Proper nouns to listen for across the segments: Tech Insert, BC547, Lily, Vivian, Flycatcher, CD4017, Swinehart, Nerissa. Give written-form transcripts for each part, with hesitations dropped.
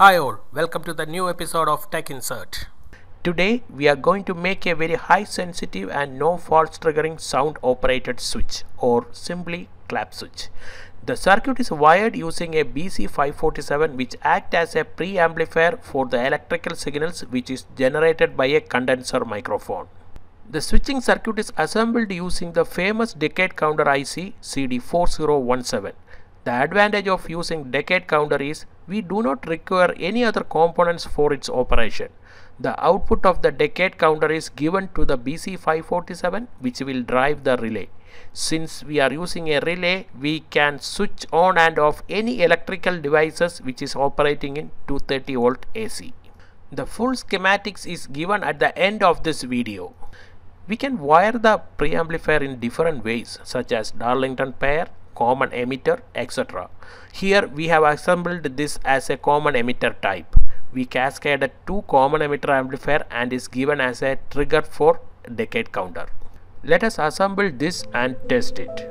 Hi all, welcome to the new episode of Tech Insert. Today we are going to make a very high sensitive and no false triggering sound operated switch, or simply clap switch. The circuit is wired using a BC547 which acts as a preamplifier for the electrical signals which is generated by a condenser microphone. The switching circuit is assembled using the famous decade counter IC CD4017. The advantage of using decade counter is we do not require any other components for its operation. The output of the decade counter is given to the BC547 which will drive the relay. Since we are using a relay, we can switch on and off any electrical devices which is operating in 230 volt AC. The full schematics is given at the end of this video. We can wire the preamplifier in different ways such as Darlington pair, common emitter, etc. Here we have assembled this as a common emitter type. We cascaded two common emitter amplifier and is given as a trigger for decade counter. Let us assemble this and test it.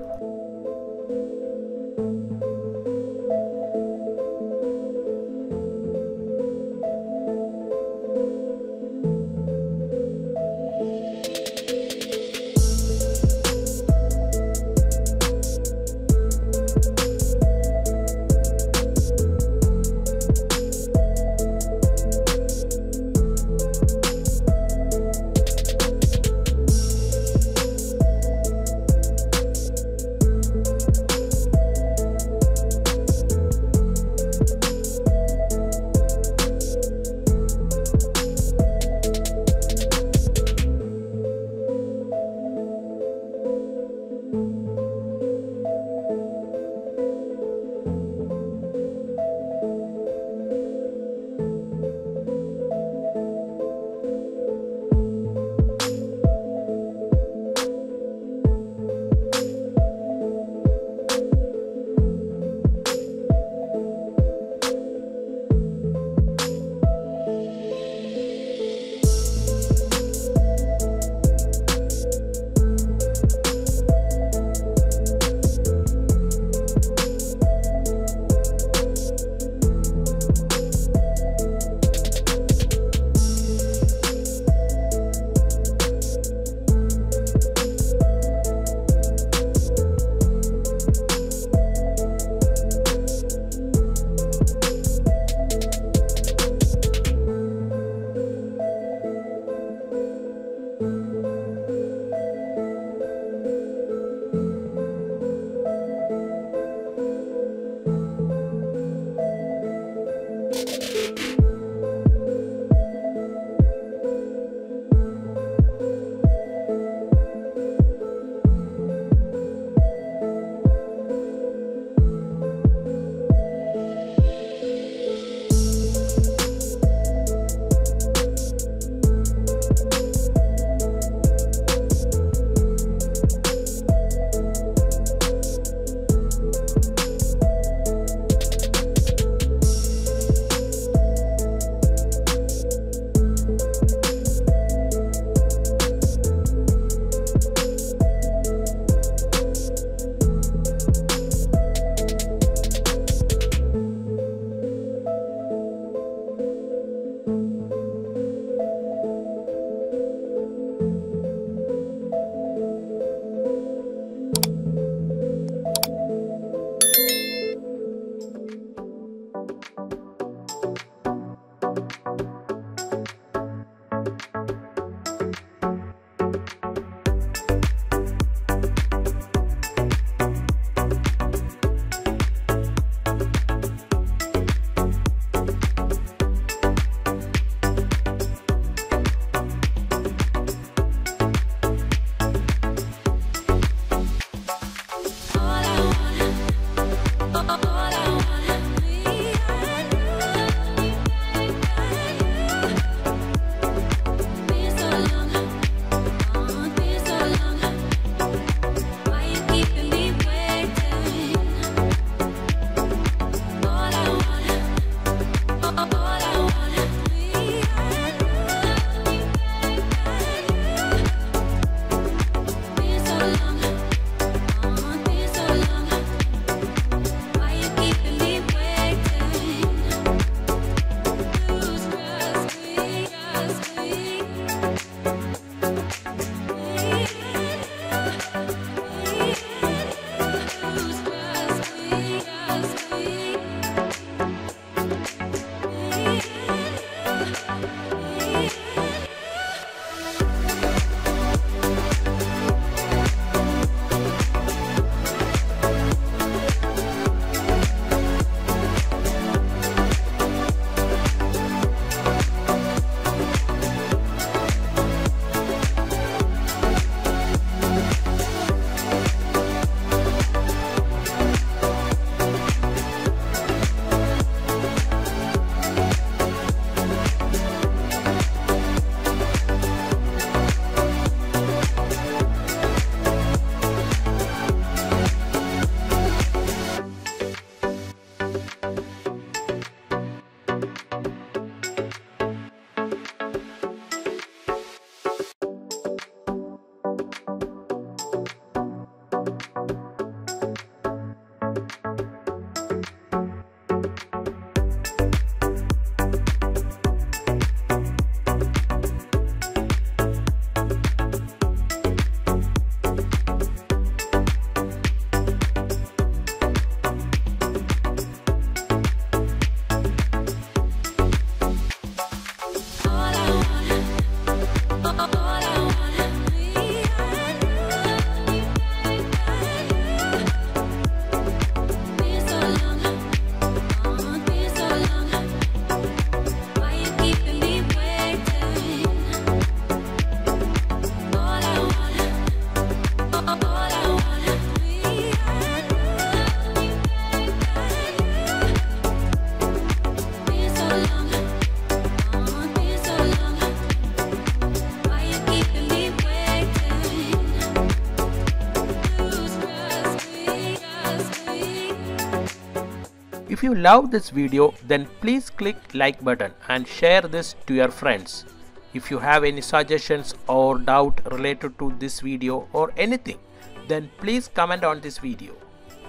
If you love this video, then please click like button and share this to your friends. If you have any suggestions or doubt related to this video or anything, then please comment on this video.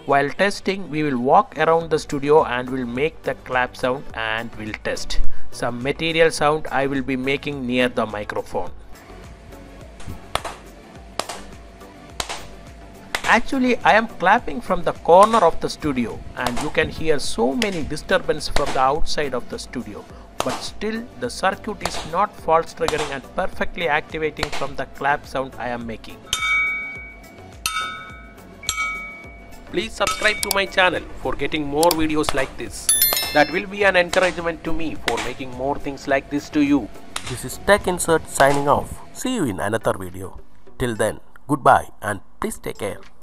While testing, we will walk around the studio and will make the clap sound and will test. Some material sound I will be making near the microphone. Actually, I am clapping from the corner of the studio and you can hear so many disturbances from the outside of the studio. But still, the circuit is not false triggering and perfectly activating from the clap sound I am making. Please subscribe to my channel for getting more videos like this. That will be an encouragement to me for making more things like this to you. This is Tech Insert signing off. See you in another video. Till then, goodbye and please take care.